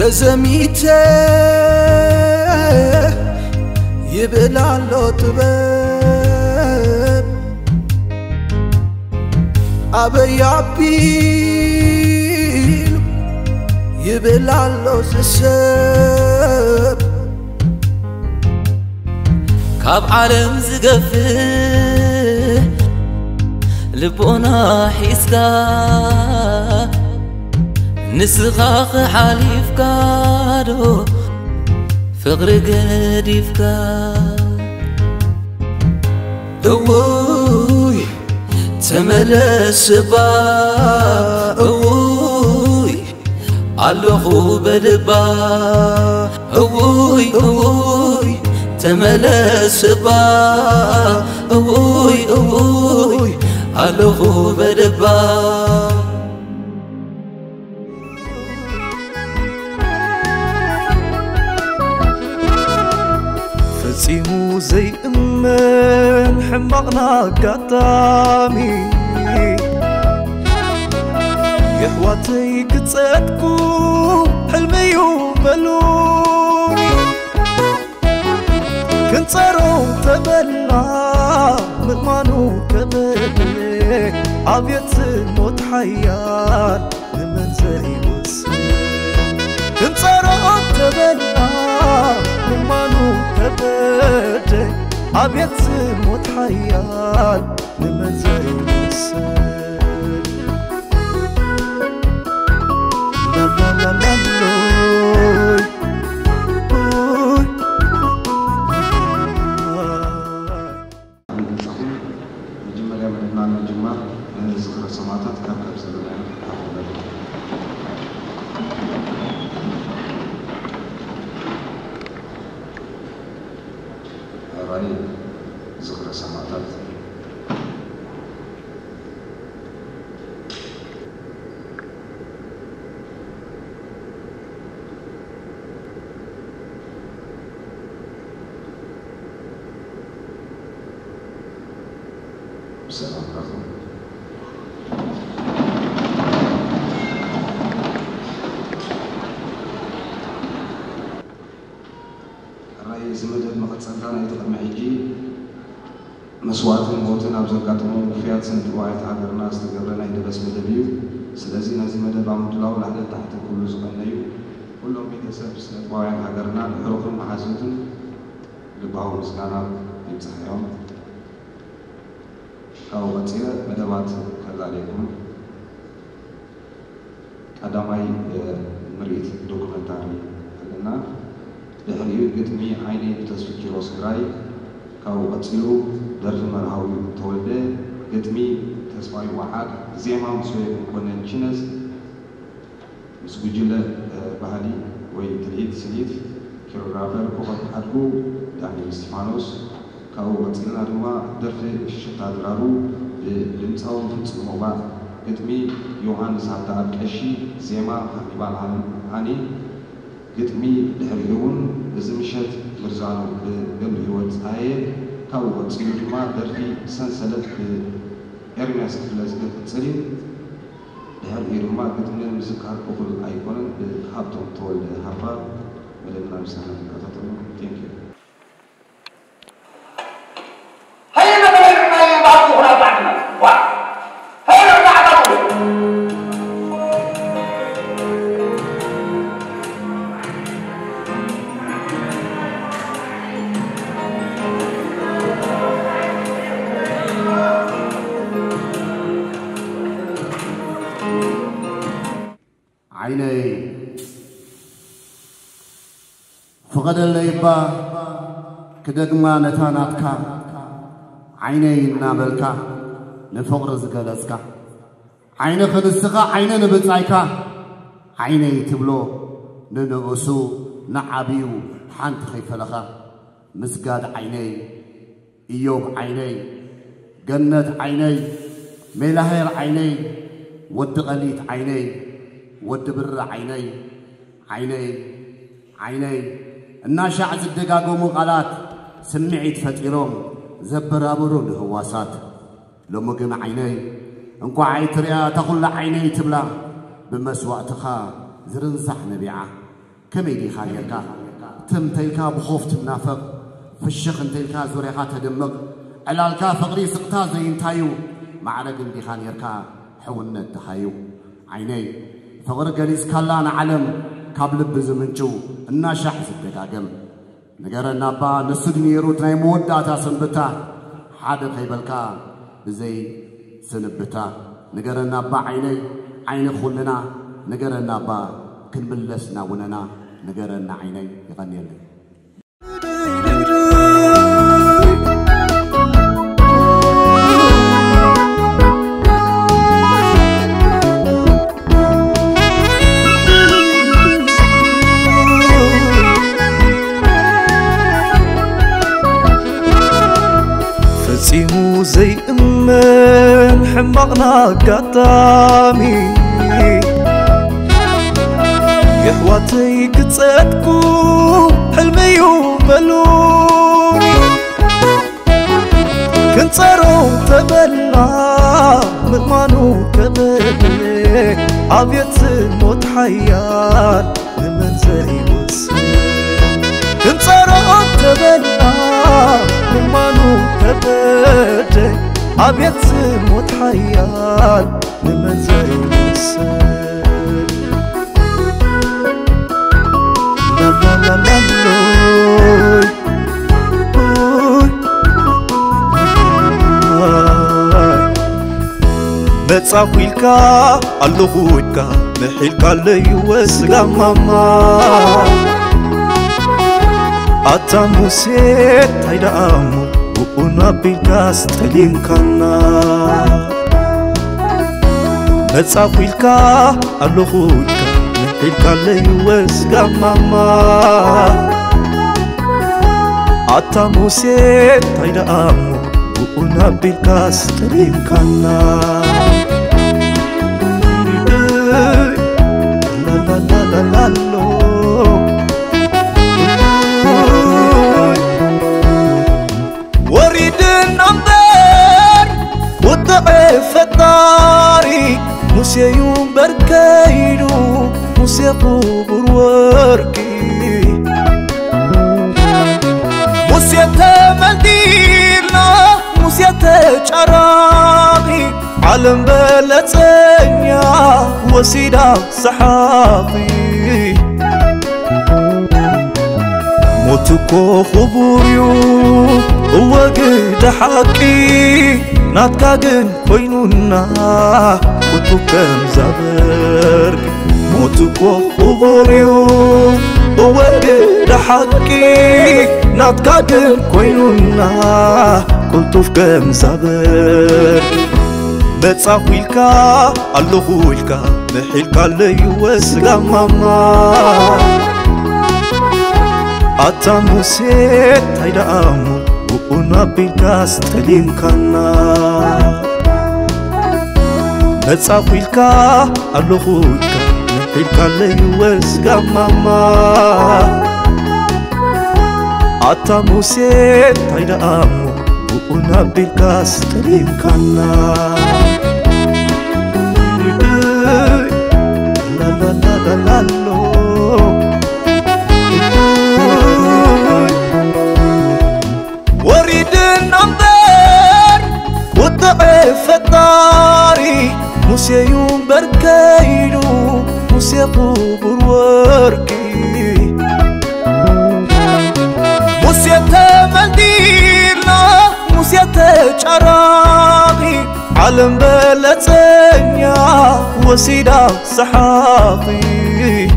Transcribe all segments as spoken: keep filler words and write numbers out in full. تزميته يبلع له طباب عبي عبيله يبلع له زساب كاب عالم زقفه لبونا حيسكا نسخاخ حليفك دو فقر قديفك اووي تملس با اووي علقو بدبا اووي اووي تملس با اووي اووي علقو بدبا فصيمو زي أمان حمقنا قطامي يحواتي كتصدكو حلمي وملومي كنصارو تبلع مقمانو كبلي عبيت موت حيان من زي وصل كنصارو تبلع مانو تبدي عبيت موت حيال لمن زي السر لا لا لا لوي لوي مجمريا من هنا نجمع نذكر سماعات كابكاب سلام ذكر سماعات السلام عليكم الرأي زمدت مقتصدنا يتقمعيجي مسواتن موتن أبزرقاتهم وفيات سنت واعيت عبر الناس تقبلنا إلى بس مدبيو سلازين هذه مدى بعمد الله ولحدة تحت كل زغنيو كلهم بيتساب سنت واعيت عبرنا لحرقهم وحازنتهم لبعهم مسكانا يبتحيهم أو بطيرة مدبات كذلكم أدامي مريت دوكمنتاري لنا لحريو قدمي عيني بتسفيكي وصغراي كاو بطيرو درج مرحاو تولده قدمي تسمعي واحد زي ما مسوي كونن شنز مسجلة بهالي ويتليد سليد كيروغرافر كوخد حدقو دعني استفانوس كاو بطيرنا دوما درج الشتاة درارو لمساو تنسل موبع قدمي يوهانس عبدال كشي زي ما حبيبال عني قدمي لحريون بزمشت مرزانو بقبل هوت آيه كاو بتصير جماعة درجي سنسلة إرمياس كفلاس كتصير لهر إيرما كتمنى مزكار كقول أيقونة حبتهم طول حبة ولمنا مسنا كتطلع تينك هيا نبغى نبغى بعض ولا بعضنا وا هيا نبغى بعضنا عيني فقد الليبا كدقما نتاناتكا عيني نابلكا نفقر زقلسكا عيني خلصكا عيني نبتعيكا عيني تبلو ننقسو نعبيو حانت خيفلخا مسقاد عيني ايوب عيني جنة عيني ميلهير عيني ودقليت عيني ودبر عيني عيني عيني الناشع الدقاقوم غلات سمعت فتيلوم زبر أبرو الهواسات لو مقم عيني انكو عيتريا تقول عيني تبلا بمسوأ تخا زرنصح نبيعه كميدي خايركا تم تلكا بخوف تمنافق فشخ تلكا زريحة تدمق علالكا فقري سقطا زين تايو معرق اندي خايركا حونا التحايو عيني فغرق ليس كلان علم قبل بزمنجو الناشح زبداقم نقرنا با نسدني روتنا موداتا سنبتا حادق هيبلكا بزي سنبتا نقرنا با عيني عين خلنا نقرنا با كن بلسنا وننا نقرنا عيني يغني لك زي أمن حمقنا قطامي قهوتي قصتكم حلمي وبلوني كنت صاروا تبلع مضمانو كبلي عبيت موت حيار من زي وصي كنت صاروا تبلع مانو تبدي عبيت موت حيال من زي السر لا لا لا لا بتصاويلكا اللهودكا محيلكا ليوسكا ماما أتا موسى تايدا أمو بقونا بيكاس تلين كنا نتساقويلكا ألوغويكا نحيلكا ليوزكا ماما أتا موسى تايدا أمو بقونا بيكاس تلين كنا لا لا لا لا لا فتاري موسى يوم بركايدو موسى قبر وركي موسى تملدينا موسى تشراقي علم بلتنيا وسيدا صحابي موتكو خبوريو هو قد حقي ناتكا جن كوينونا كنتو كم زبر موتكو خبريو هو قد حقي ناتكا جن كوينونا كنتو كم زبر بتصاويلكا اللهولكا محيلكا ليوسكا ماما أتا موسى تايدا أمو بقونا بيكاس تلين كنا نتساقويلكا اللغويكا نحيلكا ليوزكا ماما أتا موسى تايدا أمو بقونا بيكاس تلين كنا لا لا لا لا لا فتاري موسى يوم بركايدو موسى قبر وركي موسى تملدينا موسى تشراقي علم بلتنيا وسيدا صحابي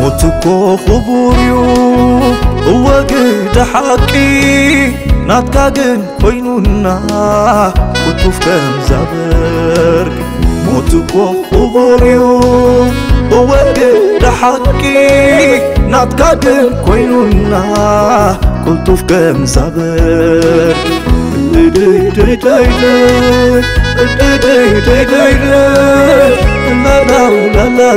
موتكو خبريو هو قد حقي ناتكا جن كوينونا كنتو كم زبر موتكو خبريو هو قد حقي ناتكا جن كوينونا كنتو كم زبر لا لا لا لا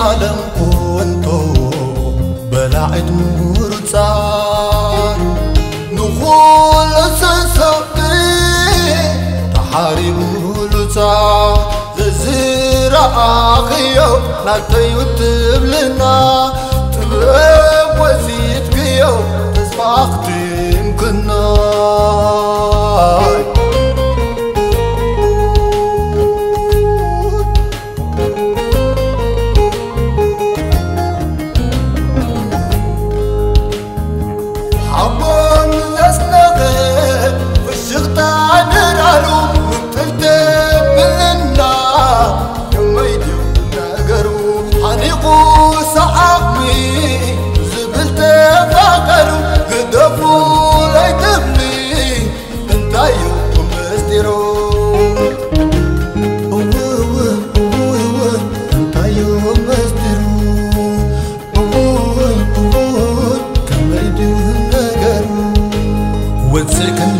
عالم كنتو بلعت مرتار نخول سنسبي تحارب لتار غزير آخيو ناكتيو تبلنا تبلب وزيد بيو تسباقتين كنار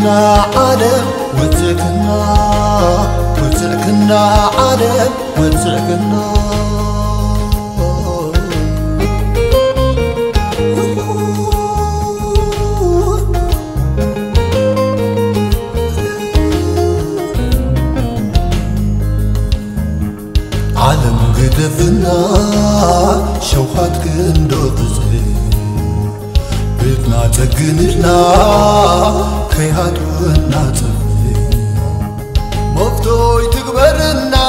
عالم وتركنا وتركنا عالم وتركنا عالم قدفنا شوحات كندو بزين بيتنا تقنينا كيهات وناتفي مفتوي تكبرنا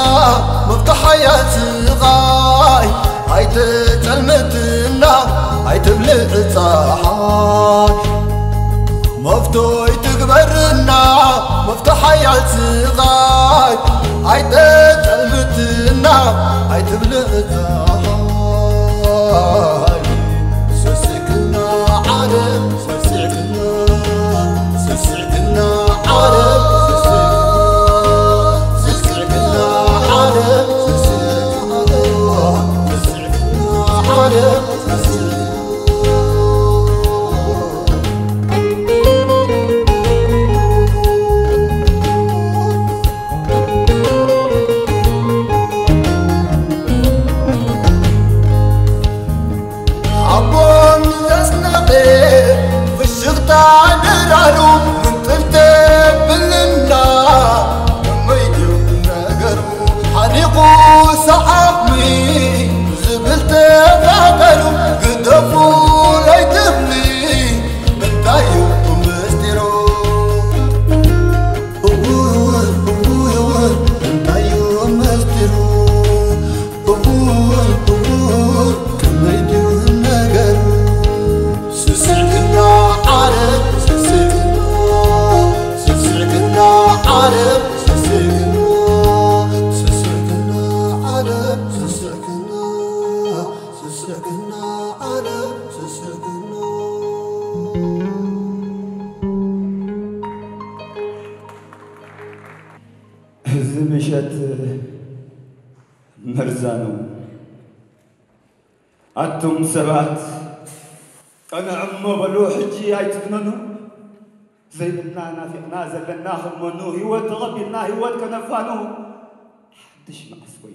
مفتحي أتغاي هاي تتلمتنا هاي تبلغ الصحاي مفتوي تكبرنا مفتحي أتغاي هاي تتلمتنا هاي تبلغ الصحاي سسكنا عالم أنتم سبات أنا عمو بلوح جي هاي تكننو زي بنا نافقنا زلنا خمنو هيوات غبينا هيوات كنفانو حدش مقصوي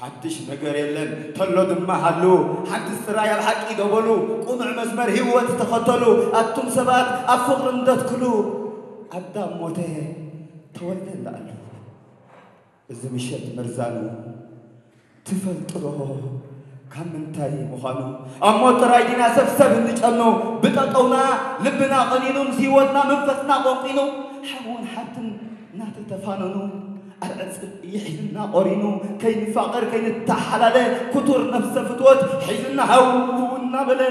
حدش نقر يلن طلو دما حلو حد السرايا الحق يدولو قمع مزمر هيوات تخطلو أنتم سبات أفقر ندتكلو أدام موته تولدن لأنو إذا مشيت مرزانو تفلتروه كمن تاي مخانو، أما ترى دينا سبسب نجأنو، بتأتونا لبنا قنينو زيوتنا منفسنا قوقينو، حون حتى ناتتفانو، أرأس يحزنا قرينو، كين فقر كين التحلله، كتر نفس فتوت حزنا هونا بله،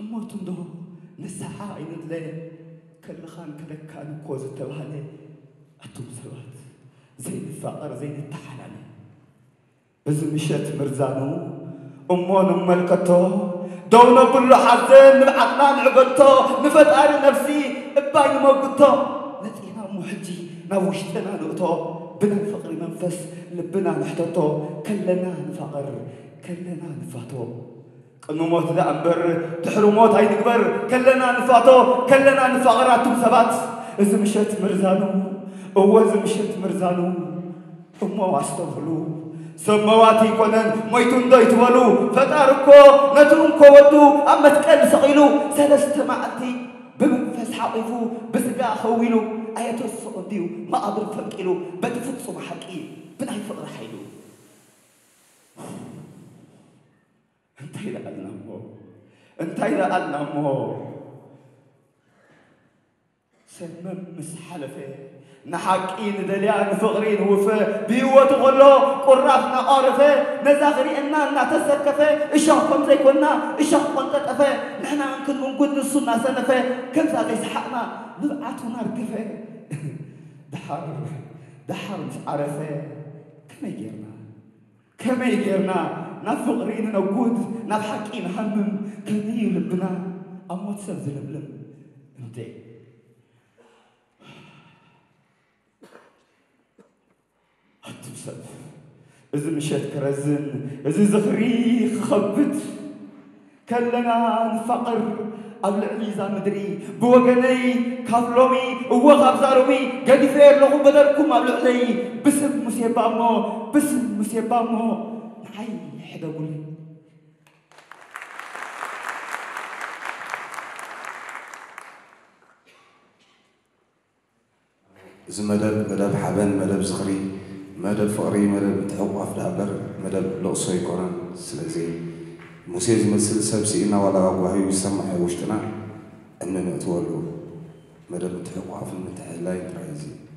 أما تندو نسحا إندله، كل خان كل كان كوز التوهله، أتوم سوات، زين الفقر زين التحلله. إذا مشيت مرزانو أمون ملكتو دولة كله حزن نبعتنا نعقلتو نفتقر نفسي أباي نموتو نتقينا محجي ناوشتنا نقطو بنا الفقر منفس لبنا نحتطو كلنا نفقر كلنا نفاتو نموت ذا أنبر تحرو موت هاي نكبر كلنا نفاتو كلنا نفقراتم سبات إذا مشيت مرزانو أو إذا مشيت مرزانو أمو واستوهلو سمواتي كونن ميتون دايتولو فتاركو نتونكو ودو أما تكال سقيلو سلستمعتي بمنفس حقفو بسقا خويلو آياتو السعوديو ما أضرب فمكيلو بدفت صبح حقي بنعي فقر حيلو انتي لألنا مو انتي لألنا مو سمم مسحلفي نحاكين دليان فقرين وفا بيوة غلو قرافنا قارفة نزاغري إنا نعتسر كفا إشاقكم زيكونا إشاقكم تتفا نحنا نكون نكون نصنا سنفا كم زاغي سحقنا نبعاتونا ركفا دحار دحار مش عرفا كما يجيرنا كما يجيرنا نفقرين نوجود نضحكين حمم كمي لبنا أموت سبز لبلم انتي أتبسط إذا مشيت كرزن إذا زخري خبت كلنا الفقر قبل عميزة مدري بوغني كافلومي ووغاب زارومي قد فير لغو بدركم قبل علي بسم مسيبامو بسم مسيبامو نحي حدا قولي إذا مدب مدب حبان مدب زخري مدب فقري مدب تحوقف دابر مدب لقصي كوران سلازي موسيز مثل سبسينا ولا غوهي يسمع وشتنا أننا نتولو مدب تحوقف المتحلاين رايزي